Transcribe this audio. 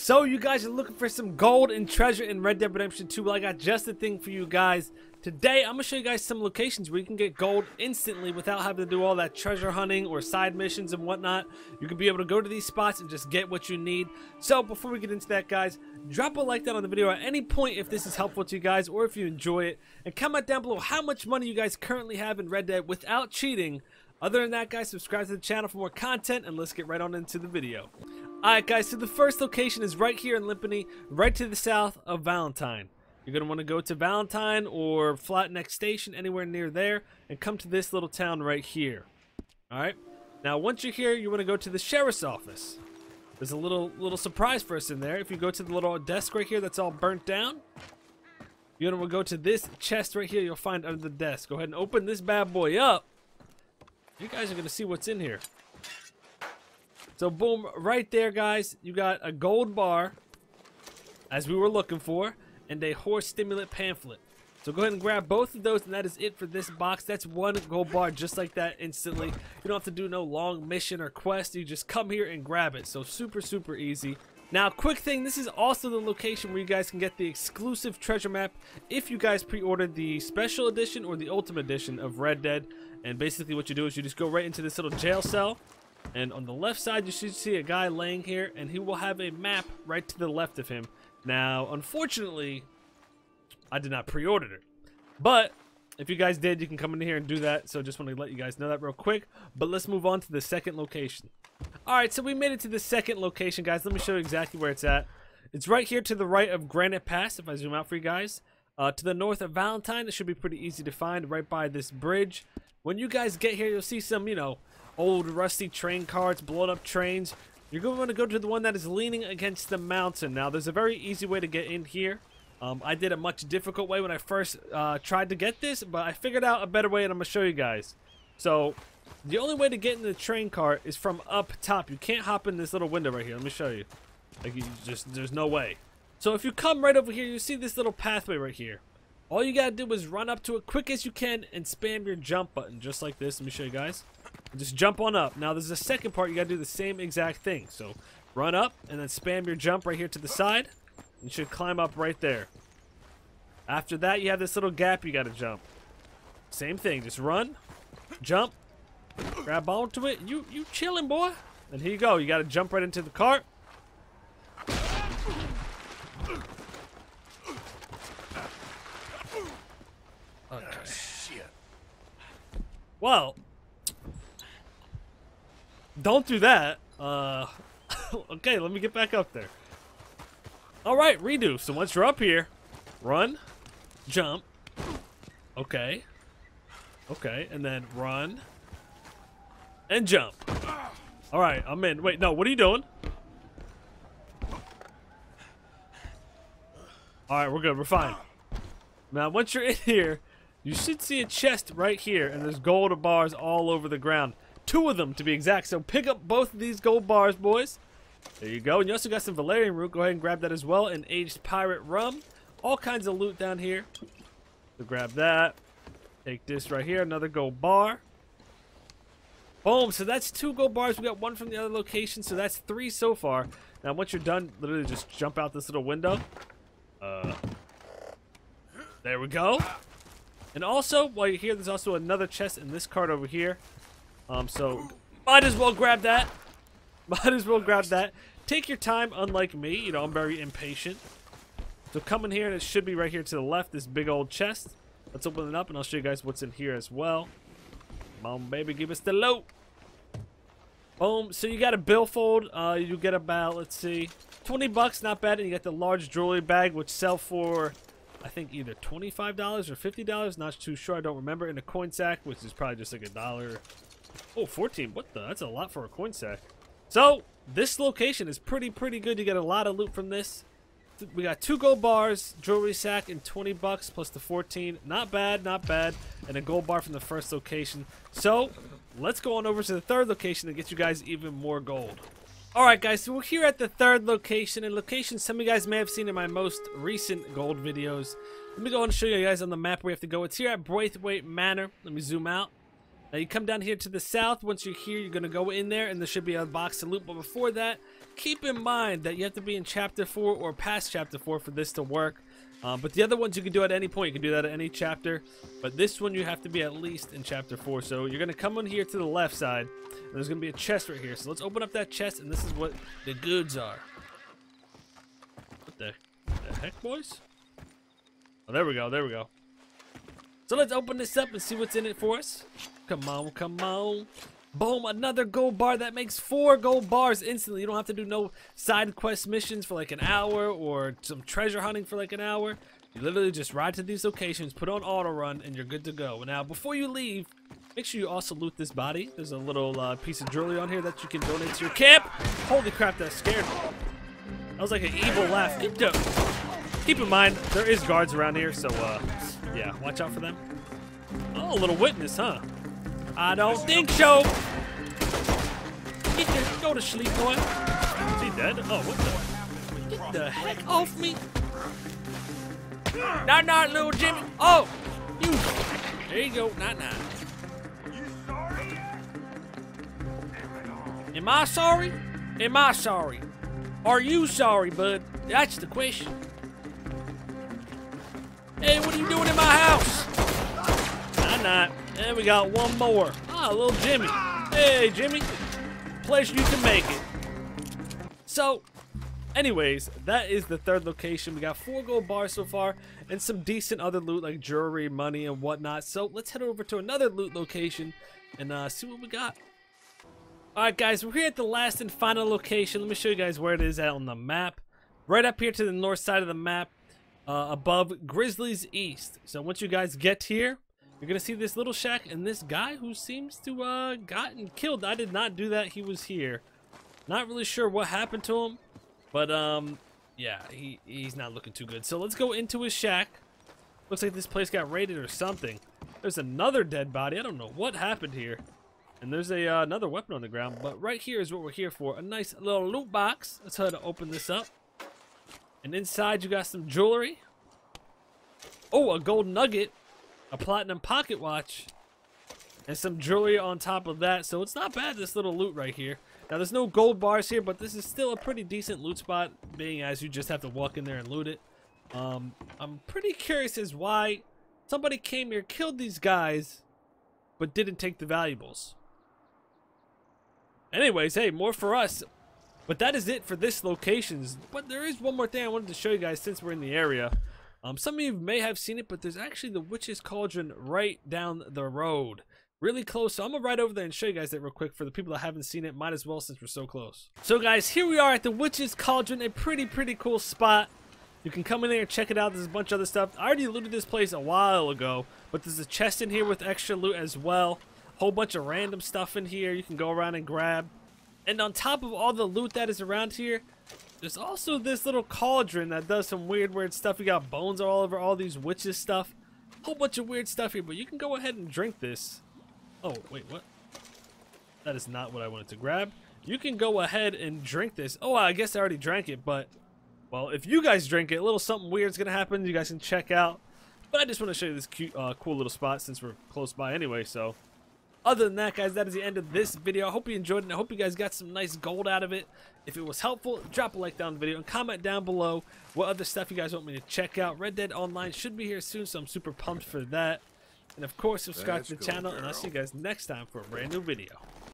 So you guys are looking for some gold and treasure in Red Dead Redemption 2. Well, I got just the thing for you guys. Today, I'm going to show you guys some locations where you can get gold instantly without having to do all that treasure hunting or side missions and whatnot. You can be able to go to these spots and just get what you need. So before we get into that, guys, drop a like down on the video at any point if this is helpful to you guys or if you enjoy it. And comment down below how much money you guys currently have in Red Dead without cheating. Other than that, guys, subscribe to the channel for more content, and let's get right on into the video. Alright, guys, so the first location is right here in Limpany, right to the south of Valentine. You're going to want to go to Valentine or Flatneck Station, anywhere near there, and come to this little town right here. Alright, now once you're here, you want to go to the sheriff's office. There's a little surprise for us in there. If you go to the little desk right here that's all burnt down, you're going to go to this chest right here you'll find under the desk. Go ahead and open this bad boy up. You guys are going to see what's in here. So boom, right there, guys, you got a gold bar, as we were looking for, and a horse stimulant pamphlet. So go ahead and grab both of those, and that is it for this box. That's one gold bar just like that instantly. You don't have to do no long mission or quest. You just come here and grab it. So super, super easy. Now, quick thing, this is also the location where you guys can get the exclusive treasure map if you guys pre-ordered the special edition or the ultimate edition of Red Dead. And basically what you do is you just go right into this little jail cell. And on the left side, you should see a guy laying here, and he will have a map right to the left of him. Now, unfortunately, I did not pre-order it. But if you guys did, you can come in here and do that. So just want to let you guys know that real quick. But let's move on to the second location. Alright, so we made it to the second location, guys. Let me show you exactly where it's at. It's right here to the right of Granite Pass, if I zoom out for you guys. To the north of Valentine, it should be pretty easy to find right by this bridge. When you guys get here, you'll see some, you know, old rusty train carts, blown up trains. You're going to want to go to the one that is leaning against the mountain. Now, there's a very easy way to get in here. I did a much difficult way when I first tried to get this, but I figured out a better way, and I'm going to show you guys. So, the only way to get in the train cart is from up top. You can't hop in this little window right here. Let me show you. Like, you just, there's no way. So, if you come right over here, you see this little pathway right here. All you got to do is run up to it quick as you can and spam your jump button just like this. Let me show you guys. Just jump on up. Now, there's a second part. You got to do the same exact thing. So, run up and then spam your jump right here to the side. You should climb up right there. After that, you have this little gap you got to jump. Same thing. Just run, jump, grab onto it. You chilling, boy. And here you go. You got to jump right into the cart. Okay. Oh, shit. Well, don't do that. Okay, let me get back up there. Alright, redo. So once you're up here, run, jump, okay, okay, and then run, and jump. Alright, I'm in. Wait, no, what are you doing? Alright, we're good, we're fine. Now, once you're in here, you should see a chest right here, and there's gold bars all over the ground. 2 of them, to be exact, so pick up both of these gold bars, boys. There you go. And you also got some valerian root. Go ahead and grab that as well. And aged pirate rum. All kinds of loot down here. So grab that. Take this right here. Another gold bar. Boom. So that's 2 gold bars. We got 1 from the other location. So that's 3 so far. Now once you're done, literally just jump out this little window. There we go. And also, while you're here, there's also another chest in this cart over here. So might as well grab that. Might as well grab that. Take your time, unlike me. You know, I'm very impatient. So come in here, and it should be right here to the left, this big old chest. Let's open it up, and I'll show you guys what's in here as well. Come on, baby, give us the loot. Boom. So you got a billfold. You get about, let's see, 20 bucks, not bad. And you got the large jewelry bag, which sell for, I think, either $25 or $50. Not too sure. I don't remember. And a coin sack, which is probably just like $1. Oh, 14. What the? That's a lot for a coin sack. So, this location is pretty good. You get a lot of loot from this. We got 2 gold bars, jewelry sack, and 20 bucks plus the 14. Not bad, not bad. And a gold bar from the first location. So, let's go on over to the third location to get you guys even more gold. Alright guys, so we're here at the third location. And location some of you guys may have seen in my most recent gold videos. Let me go and show you guys on the map where you have to go. It's here at Braithwaite Manor. Let me zoom out. Now you come down here to the south. Once you're here, you're going to go in there, and there should be a box to loot. But before that, keep in mind that you have to be in Chapter 4 or past Chapter 4 for this to work. But the other ones you can do at any point. You can do that at any chapter. But this one you have to be at least in Chapter 4. So you're going to come on here to the left side. And there's going to be a chest right here. So let's open up that chest, and this is what the goods are. What the heck, boys? Oh, there we go. There we go. So let's open this up and see what's in it for us. Come on, come on. Boom, another gold bar. That makes 4 gold bars instantly. You don't have to do no side quest missions for like an hour or some treasure hunting for like an hour. You literally just ride to these locations, put on auto run, and you're good to go. Now, before you leave, make sure you also loot this body. There's a little piece of jewelry on here that you can donate to your camp. Holy crap, that scared me. That was like an evil laugh. Keep in mind, there is guards around here, so yeah, watch out for them. Oh, a little witness, huh? I don't think so. Go to sleep, boy. Is he dead? Oh, what the? Get the heck off me! Not, not, little Jimmy. Oh, you. There you go. Not, not. Am I sorry? Am I sorry? Are you sorry, bud? That's the question. Hey, what are you doing in my house? Not, not. And we got one more. Ah, little Jimmy. Hey, Jimmy. Pleasure you can make it. So, anyways, that is the third location. We got 4 gold bars so far and some decent other loot like jewelry, money, and whatnot. So, let's head over to another loot location and see what we got. Alright, guys. We're here at the last and final location. Let me show you guys where it is at on the map. Right up here to the north side of the map. Above Grizzlies East. So once you guys get here, you're gonna see this little shack and this guy who seems to gotten killed. I did not do that. He was here. Not really sure what happened to him, but yeah, he's not looking too good. So let's go into his shack. Looks like this place got raided or something. There's another dead body. I don't know what happened here. And there's a another weapon on the ground. But right here is what we're here for. A nice little loot box. Let's try to open this up. And inside you got some jewelry. Oh, a gold nugget, a platinum pocket watch, and some jewelry on top of that. So it's not bad, this little loot right here. Now there's no gold bars here, but this is still a pretty decent loot spot, being as you just have to walk in there and loot it. I'm pretty curious as why somebody came here, killed these guys, but didn't take the valuables. Anyways, hey, more for us. But that is it for this locations. But there is one more thing I wanted to show you guys since we're in the area. Some of you may have seen it, but there's actually the Witch's Cauldron right down the road. Really close, so I'm going to ride over there and show you guys that real quick. For the people that haven't seen it, might as well since we're so close. So guys, here we are at the Witch's Cauldron, a pretty cool spot. You can come in there and check it out. There's a bunch of other stuff. I already looted this place a while ago, but there's a chest in here with extra loot as well. Whole bunch of random stuff in here you can go around and grab. And on top of all the loot that is around here, there's also this little cauldron that does some weird stuff. You got bones all over all these witches stuff. Whole bunch of weird stuff here, but you can go ahead and drink this. Oh, wait, what? That is not what I wanted to grab. You can go ahead and drink this. Oh, I guess I already drank it, but... well, if you guys drink it, a little something weird's gonna happen. You guys can check out. But I just want to show you this cute, cool little spot since we're close by anyway, so... other than that, guys, that is the end of this video. I hope you enjoyed it, and I hope you guys got some nice gold out of it. If it was helpful, drop a like down the video and comment down below what other stuff you guys want me to check out. Red Dead Online should be here soon, so I'm super pumped for that. And, of course, subscribe to the channel, and I'll see you guys next time for a brand new video.